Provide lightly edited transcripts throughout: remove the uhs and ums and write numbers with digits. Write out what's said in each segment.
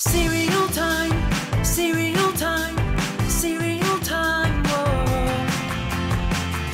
Cereal time, cereal time, cereal time.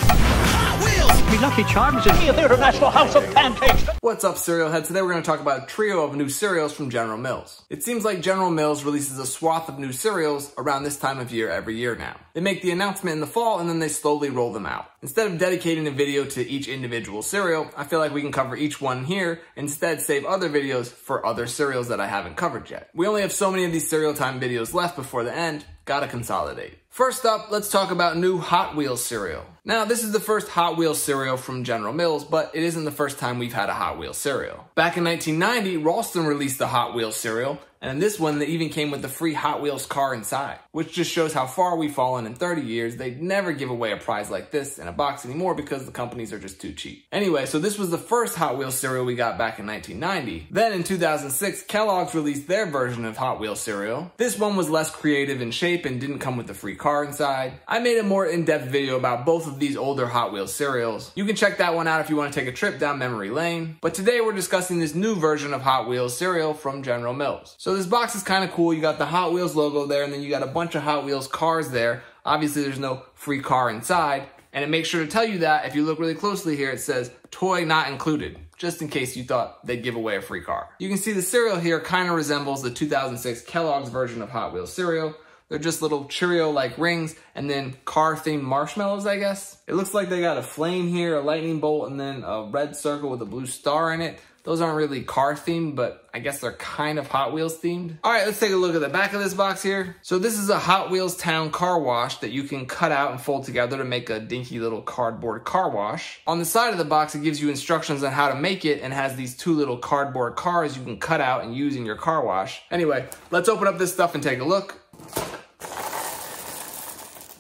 Hot Wheels! We Lucky Charms in the International House of Pancakes! What's up, cereal heads? Today we're going to talk about a trio of new cereals from General Mills. It seems like General Mills releases a swath of new cereals around this time of year every year now. They make the announcement in the fall and then they slowly roll them out. Instead of dedicating a video to each individual cereal, I feel like we can cover each one here, instead save other videos for other cereals that I haven't covered yet. We only have so many of these cereal time videos left before the end, gotta consolidate. First up, let's talk about new Hot Wheels cereal. Now, this is the first Hot Wheels cereal from General Mills, but it isn't the first time we've had a Hot Wheels cereal. Back in 1990, Ralston released the Hot Wheels cereal, and in this one, they even came with the free Hot Wheels car inside, which just shows how far we've fallen in 30 years. They'd never give away a prize like this in a box anymore because the companies are just too cheap. Anyway, so this was the first Hot Wheels cereal we got back in 1990. Then in 2006, Kellogg's released their version of Hot Wheels cereal. This one was less creative in shape and didn't come with the free car inside. I made a more in-depth video about both of these older Hot Wheels cereals. You can check that one out if you want to take a trip down memory lane. But today we're discussing this new version of Hot Wheels cereal from General Mills. So this box is kind of cool. You got the Hot Wheels logo there, and then you got a bunch of Hot Wheels cars there. Obviously, there's no free car inside, and it makes sure to tell you that if you look really closely here, it says toy not included, just in case you thought they'd give away a free car. You can see the cereal here kind of resembles the 2006 Kellogg's version of Hot Wheels cereal. They're just little Cheerio-like rings and then car-themed marshmallows, I guess. It looks like they got a flame here, a lightning bolt, and then a red circle with a blue star in it. Those aren't really car-themed, but I guess they're kind of Hot Wheels-themed. All right, let's take a look at the back of this box here. So this is a Hot Wheels Town car wash that you can cut out and fold together to make a dinky little cardboard car wash. On the side of the box, it gives you instructions on how to make it and has these two little cardboard cars you can cut out and use in your car wash. Anyway, let's open up this stuff and take a look.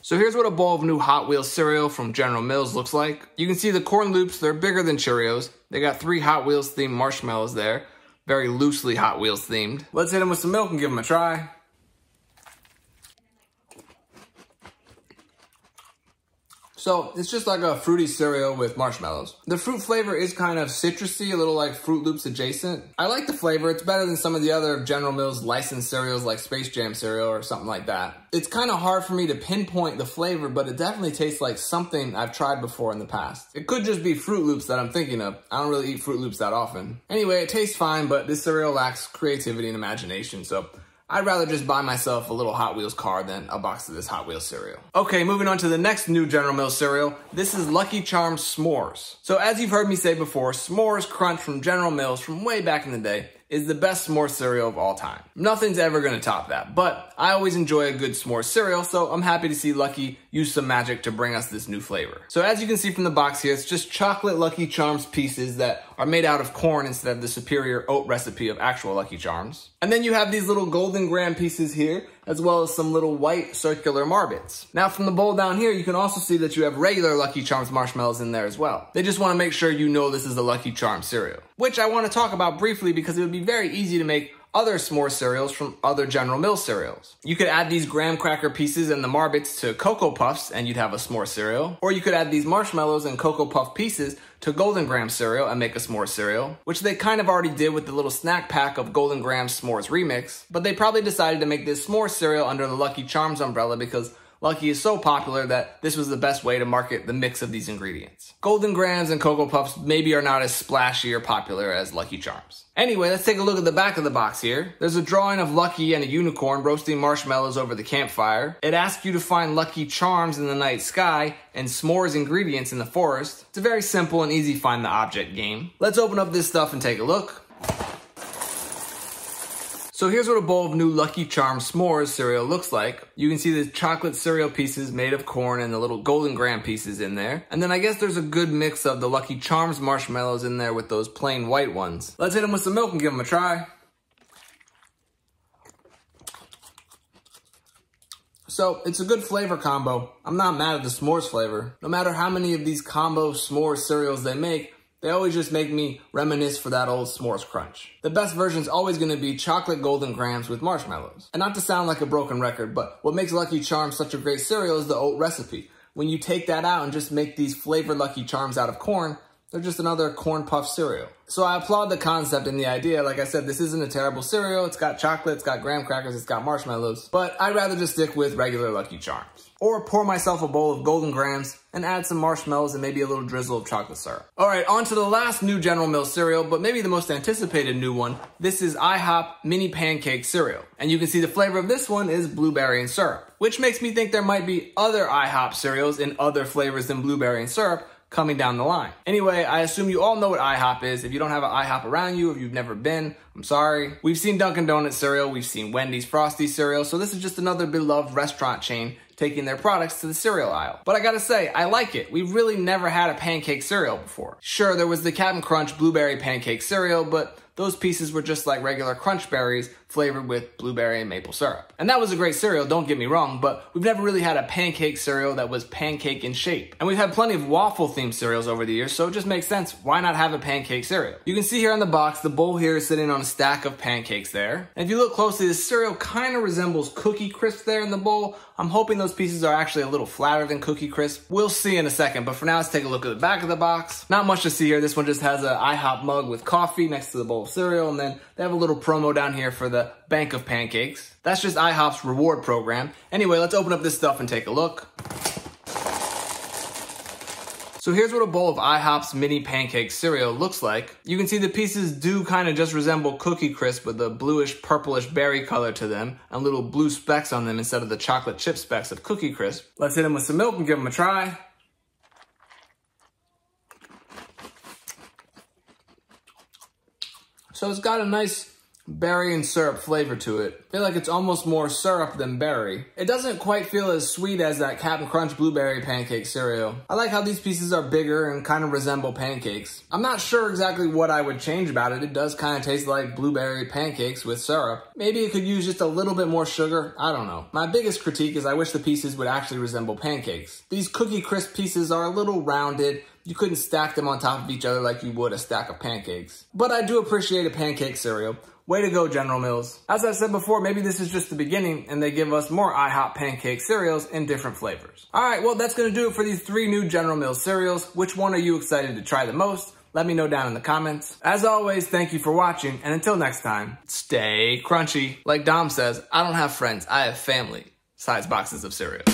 So here's what a bowl of new Hot Wheels cereal from General Mills looks like. You can see the corn loops, they're bigger than Cheerios. They got three Hot Wheels themed marshmallows there. Very loosely Hot Wheels themed. Let's hit them with some milk and give them a try. So it's just like a fruity cereal with marshmallows. The fruit flavor is kind of citrusy, a little like Fruit Loops adjacent. I like the flavor. It's better than some of the other General Mills licensed cereals like Space Jam cereal or something like that. It's kind of hard for me to pinpoint the flavor, but it definitely tastes like something I've tried before in the past. It could just be Fruit Loops that I'm thinking of. I don't really eat Fruit Loops that often. Anyway, it tastes fine, but this cereal lacks creativity and imagination, so I'd rather just buy myself a little Hot Wheels car than a box of this Hot Wheels cereal. Okay, moving on to the next new General Mills cereal. This is Lucky Charms S'mores. So as you've heard me say before, S'mores Crunch from General Mills from way back in the day is the best s'more cereal of all time. Nothing's ever gonna top that, but I always enjoy a good s'more cereal, so I'm happy to see Lucky use some magic to bring us this new flavor. So as you can see from the box here, it's just chocolate Lucky Charms pieces that are made out of corn instead of the superior oat recipe of actual Lucky Charms. And then you have these little Golden Graham pieces here, as well as some little white circular marbits. Now from the bowl down here, you can also see that you have regular Lucky Charms marshmallows in there as well. They just wanna make sure you know this is a Lucky Charms cereal, which I wanna talk about briefly because it would be very easy to make other s'more cereals from other General Mills cereals. You could add these graham cracker pieces and the marbits to Cocoa Puffs and you'd have a s'more cereal. Or you could add these marshmallows and Cocoa Puff pieces to Golden Graham cereal and make a s'more cereal, which they kind of already did with the little snack pack of Golden Graham S'mores Remix, but they probably decided to make this s'more cereal under the Lucky Charms umbrella because Lucky is so popular that this was the best way to market the mix of these ingredients. Golden Grahams and Cocoa Puffs maybe are not as splashy or popular as Lucky Charms. Anyway, let's take a look at the back of the box here. There's a drawing of Lucky and a unicorn roasting marshmallows over the campfire. It asks you to find Lucky Charms in the night sky and s'mores ingredients in the forest. It's a very simple and easy find the object game. Let's open up this stuff and take a look. So here's what a bowl of new Lucky Charms S'mores cereal looks like. You can see the chocolate cereal pieces made of corn and the little Golden Graham pieces in there. And then I guess there's a good mix of the Lucky Charms marshmallows in there with those plain white ones. Let's hit them with some milk and give them a try. So it's a good flavor combo. I'm not mad at the s'mores flavor. No matter how many of these combo s'mores cereals they make, they always just make me reminisce for that old S'mores Crunch. The best version is always gonna be chocolate Golden Grahams with marshmallows. And not to sound like a broken record, but what makes Lucky Charms such a great cereal is the oat recipe. When you take that out and just make these flavored Lucky Charms out of corn, They're just another corn puff cereal. So I applaud the concept and the idea. Like I said, this isn't a terrible cereal. It's got chocolate, it's got graham crackers, it's got marshmallows, but I'd rather just stick with regular Lucky Charms. Or pour myself a bowl of Golden Grahams and add some marshmallows and maybe a little drizzle of chocolate syrup. All right, on to the last new General Mills cereal, but maybe the most anticipated new one. This is IHOP Mini Pancake Cereal. And you can see the flavor of this one is blueberry and syrup, which makes me think there might be other IHOP cereals in other flavors than blueberry and syrup coming down the line. Anyway, I assume you all know what IHOP is. If you don't have an IHOP around you, if you've never been, I'm sorry. We've seen Dunkin' Donuts cereal, we've seen Wendy's Frosty cereal, so this is just another beloved restaurant chain taking their products to the cereal aisle. But I gotta say, I like it. We've really never had a pancake cereal before. Sure, there was the Cap'n Crunch blueberry pancake cereal, but those pieces were just like regular crunch berries flavored with blueberry and maple syrup. And that was a great cereal, don't get me wrong, but we've never really had a pancake cereal that was pancake in shape. And we've had plenty of waffle themed cereals over the years, so it just makes sense. Why not have a pancake cereal? You can see here on the box, the bowl here is sitting on a stack of pancakes there. And if you look closely, this cereal kind of resembles Cookie Crisp there in the bowl. I'm hoping those pieces are actually a little flatter than Cookie Crisp. We'll see in a second, but for now, let's take a look at the back of the box. Not much to see here. This one just has an IHOP mug with coffee next to the bowl of cereal, and then they have a little promo down here for the Bank of Pancakes. That's just IHOP's reward program. Anyway, let's open up this stuff and take a look. So here's what a bowl of IHOP's mini pancake cereal looks like. You can see the pieces do kind of just resemble Cookie Crisp with a bluish purplish berry color to them and little blue specks on them instead of the chocolate chip specks of Cookie Crisp. Let's hit them with some milk and give them a try. So it's got a nice berry and syrup flavor to it. I feel like it's almost more syrup than berry. It doesn't quite feel as sweet as that Cap'n Crunch blueberry pancake cereal. I like how these pieces are bigger and kind of resemble pancakes. I'm not sure exactly what I would change about it. It does kind of taste like blueberry pancakes with syrup. Maybe it could use just a little bit more sugar. I don't know. My biggest critique is I wish the pieces would actually resemble pancakes. These Cookie Crisp pieces are a little rounded. You couldn't stack them on top of each other like you would a stack of pancakes. But I do appreciate a pancake cereal. Way to go, General Mills. As I said before, maybe this is just the beginning and they give us more IHOP pancake cereals in different flavors. All right, well, that's gonna do it for these three new General Mills cereals. Which one are you excited to try the most? Let me know down in the comments. As always, thank you for watching, and until next time, stay crunchy. Like Dom says, I don't have friends, I have family. Size boxes of cereal.